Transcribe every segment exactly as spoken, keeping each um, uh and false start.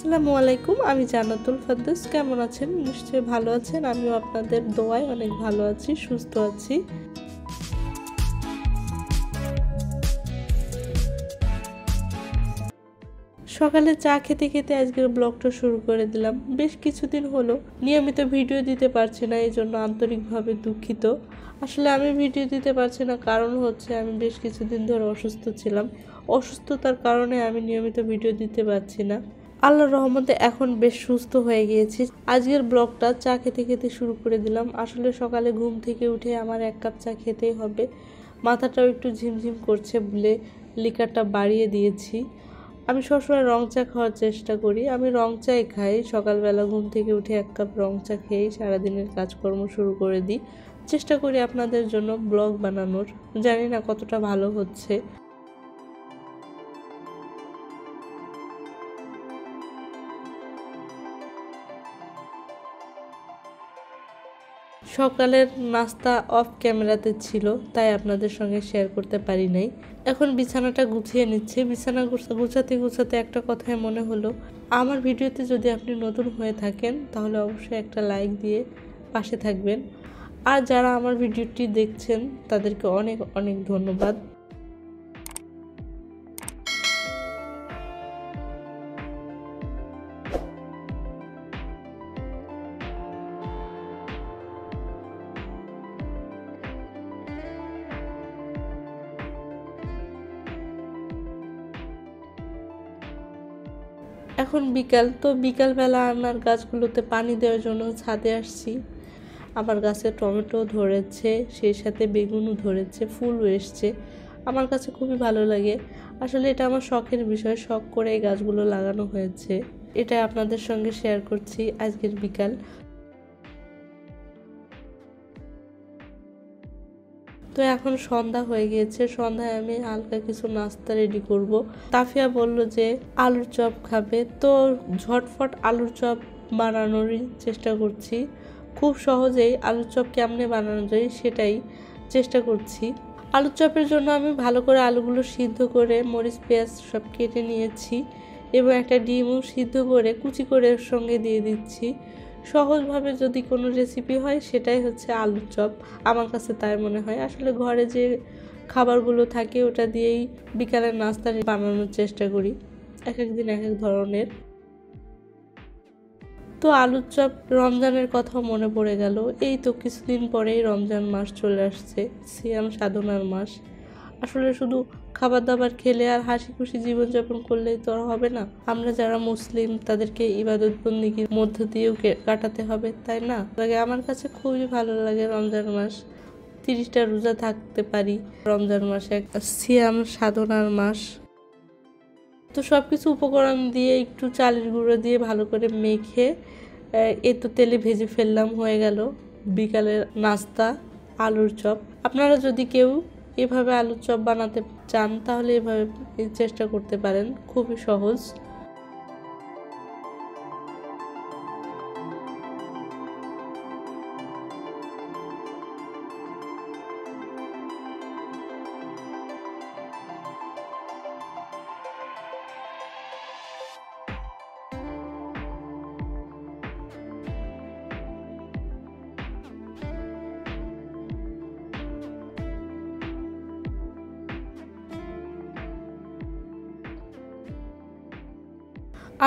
আসসালামু আলাইকুম, আমি জান্নাতুল ফেরদৌস। কেমন আছেন? নিশ্চয়ই ভালো আছেন। আমিও আপনাদের দোয়ায় অনেক ভালো আছি, সুস্থ আছি। সকালে চা খেতে খেতে আজকের ব্লগটা শুরু করে দিলাম। বেশ কিছুদিন হলো নিয়মিত ভিডিও দিতে পারছি না, এই জন্য আন্তরিকভাবে দুঃখিত। আসলে আমি ভিডিও দিতে পারছি না কারণ হচ্ছে আমি বেশ কিছুদিন ধরে অসুস্থ ছিলাম। অসুস্থতার কারণে আমি নিয়মিত ভিডিও দিতে পারছি না। আল্লাহর রহমতে এখন বেশ সুস্থ হয়ে গিয়েছি। আজকের ব্লগটা চা খেতে খেতে শুরু করে দিলাম। আসলে সকালে ঘুম থেকে উঠে আমার এক কাপ চা খেতেই হবে। মাথাটাও একটু ঝিমঝিম করছে বলে লিকারটা বাড়িয়ে দিয়েছি। আমি সবসময় রং চা খাওয়ার চেষ্টা করি। আমি রং চাই খাই। সকালবেলা ঘুম থেকে উঠে এক কাপ রং চা খেয়েই সারাদিনের কাজকর্ম শুরু করে দিই। চেষ্টা করি আপনাদের জন্য ব্লগ বানানোর, জানি না কতটা ভালো হচ্ছে। সকালের নাস্তা অফ ক্যামেরাতে ছিল, তাই আপনাদের সঙ্গে শেয়ার করতে পারি নাই। এখন বিছানাটা গুছিয়ে নিচ্ছি। বিছানা গুছাতে গুছাতে একটা কথাই মনে হলো, আমার ভিডিওতে যদি আপনি নতুন হয়ে থাকেন তাহলে অবশ্যই একটা লাইক দিয়ে পাশে থাকবেন। আর যারা আমার ভিডিওটি দেখছেন তাদেরকে অনেক অনেক ধন্যবাদ। এখন বিকাল, তো বিকালবেলা আমার গাছগুলোতে পানি দেওয়ার জন্য ছাদে আসছি। আমার গাছে টমেটো ধরেছে, সেই সাথে বেগুনও ধরেছে, ফুলও এসছে। আমার কাছে খুবই ভালো লাগে। আসলে এটা আমার শখের বিষয়, শখ করে এই গাছগুলো লাগানো হয়েছে। এটা আপনাদের সঙ্গে শেয়ার করছি আজকের বিকাল। তো এখন সন্ধ্যা হয়ে গিয়েছে। সন্ধ্যায় আমি হালকা কিছু নাস্তা রেডি করব। তাফিয়া বলল যে আলুর চপ খাবে, তো ঝটফট আলুর চপ বানানোরই চেষ্টা করছি। খুব সহজেই আলুর চপ কেমনে বানানো যায় সেটাই চেষ্টা করছি। আলুর চপের জন্য আমি ভালো করে আলুগুলো সিদ্ধ করে মরিচ পেঁয়াজ সব কেটে নিয়েছি এবং একটা ডিমও সিদ্ধ করে কুচি করে সঙ্গে দিয়ে দিচ্ছি। সহজভাবে যদি কোনো রেসিপি হয় সেটাই হচ্ছে আলুর চপ, আমার কাছে তাই মনে হয়। আসলে ঘরে যে খাবারগুলো থাকে ওটা দিয়েই বিকালের নাস্তা বানানোর চেষ্টা করি, এক এক দিন এক এক ধরনের। তো আলুর চপ, রমজানের কথাও মনে পড়ে গেল। এই তো কিছুদিন পরেই রমজান মাস চলে আসছে, সিয়াম সাধনার মাস। আসলে শুধু খাবার দাবার খেলে আর হাসি খুশি জীবনযাপন করলেই তো আর হবে না। আমরা যারা মুসলিম তাদেরকে ইবাদত বন্দেগীর মধ্য দিয়েও কাটাতে হবে, তাই না? লাগে আমার কাছে খুবই ভালো লাগে রমজান মাস। তিরিশটা রোজা থাকতে পারি রমজান মাসে, একটা সিয়াম সাধনার মাস। তো সব কিছু উপকরণ দিয়ে একটু চালের গুঁড়ো দিয়ে ভালো করে মেখে এ তো তেলে ভেজে ফেললাম। হয়ে গেল বিকালের নাস্তা আলুর চপ। আপনারা যদি কেউ এভাবে আলুর চপ বানাতে চান তাহলে এভাবে চেষ্টা করতে পারেন, খুবই সহজ।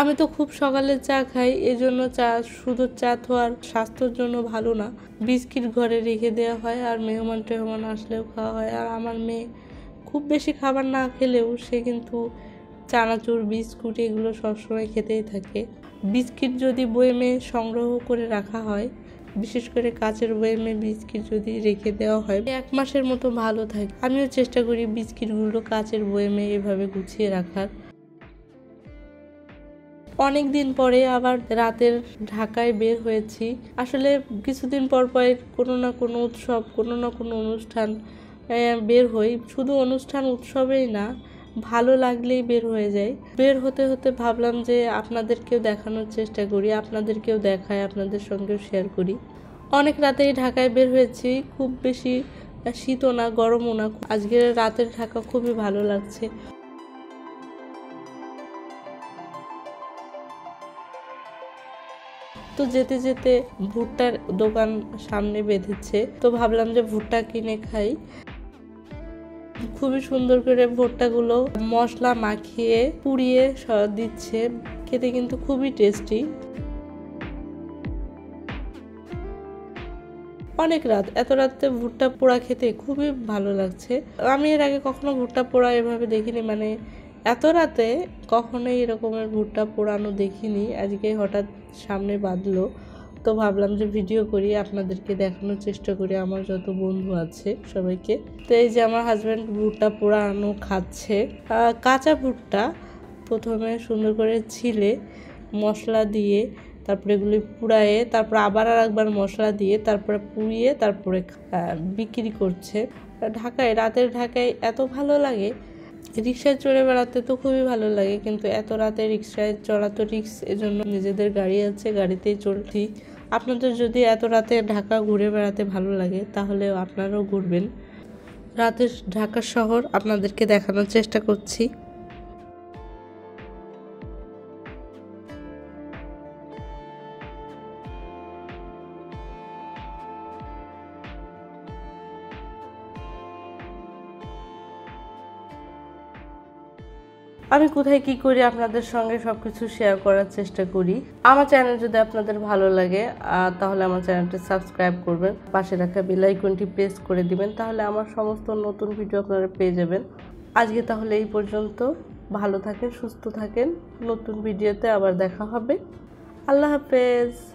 আমি তো খুব সকালে চা খাই, এজন্য চা শুধু চা খাওয়ার স্বাস্থ্যের জন্য ভালো না। বিস্কিট ঘরে রেখে দেওয়া হয় আর মেহমান টেহমান আসলেও খাওয়া হয়। আর আমার মেয়ে খুব বেশি খাবার না খেলেও সে কিন্তু চানাচুর বিস্কুট এগুলো সবসময় খেতেই থাকে। বিস্কিট যদি বয়েমে সংগ্রহ করে রাখা হয়, বিশেষ করে কাচের বয়েমে বিস্কিট যদি রেখে দেওয়া হয়, এক মাসের মতো ভালো থাকে। আমিও চেষ্টা করি বিস্কিটগুলো কাচের বয়েমে এভাবে গুছিয়ে রাখার। অনেক দিন পরে আবার রাতের ঢাকায় বের হয়েছি। আসলে কিছুদিন পর পর কোনো না কোনো উৎসব, কোনো না কোনো অনুষ্ঠান বের হই। শুধু অনুষ্ঠান উৎসবেই না, ভালো লাগলেই বের হয়ে যায়। বের হতে হতে ভাবলাম যে আপনাদেরকেও দেখানোর চেষ্টা করি, আপনাদেরকেও দেখাই, আপনাদের সঙ্গেও শেয়ার করি। অনেক রাতেই ঢাকায় বের হয়েছি, খুব বেশি শীতও না গরমও না। আজকের রাতের ঢাকা খুবই ভালো লাগছে। তো যেতে যেতে ভুট্টার দোকান সামনে বেঁধেছে, তো ভাবলাম যে ভুট্টা কিনে খাই। খুবই সুন্দর করে ভুট্টাগুলো মশলা মাখিয়ে পুড়িয়ে দিচ্ছে, খেতে কিন্তু খুবই টেস্টি। অনেক রাত, এত রাতে ভুট্টা পোড়া খেতে খুবই ভালো লাগছে। আমি এর আগে কখনো ভুট্টা পোড়া এভাবে দেখিনি, মানে এত রাতে কখনোই এরকমের ভুট্টা পোড়ানো দেখিনি। আজকে হঠাৎ সামনে বাঁধলো, তো ভাবলাম যে ভিডিও করি, আপনাদেরকে দেখানোর চেষ্টা করি। আমার যত বন্ধু আছে সবাইকে। তো এই যে আমার হাজব্যান্ড ভুট্টা পোড়ানো খাচ্ছে। কাঁচা ভুট্টা প্রথমে সুন্দর করে ছিলে মশলা দিয়ে, তারপরে এগুলি পুড়ায়ে, তারপর আবার আর একবার মশলা দিয়ে, তারপরে পুড়িয়ে, তারপরে বিক্রি করছে। ঢাকায়, রাতের ঢাকায় এত ভালো লাগে। রিক্সায় চড়ে বেড়াতে তো খুবই ভালো লাগে, কিন্তু এত রাতে রিক্সায় চড়া তো রিক্স, এজন্য নিজেদের গাড়ি আছে, গাড়িতেই চলছি। আপনাদের যদি এত রাতে ঢাকা ঘুরে বেড়াতে ভালো লাগে, তাহলে আপনারাও ঘুরবেন। রাতের ঢাকা শহর আপনাদেরকে দেখানোর চেষ্টা করছি। আমি কোথায় কি করি আপনাদের সঙ্গে সবকিছু শেয়ার করার চেষ্টা করি। আমার চ্যানেল যদি আপনাদের ভালো লাগে তাহলে আমার চ্যানেলটি সাবস্ক্রাইব করবেন, পাশে রাখা বেল আইকনটি প্রেস করে দিবেন, তাহলে আমার সমস্ত নতুন ভিডিও আপনারা পেয়ে যাবেন। আজকে তাহলে এই পর্যন্ত, ভালো থাকেন, সুস্থ থাকেন, নতুন ভিডিওতে আবার দেখা হবে। আল্লাহ হাফেজ।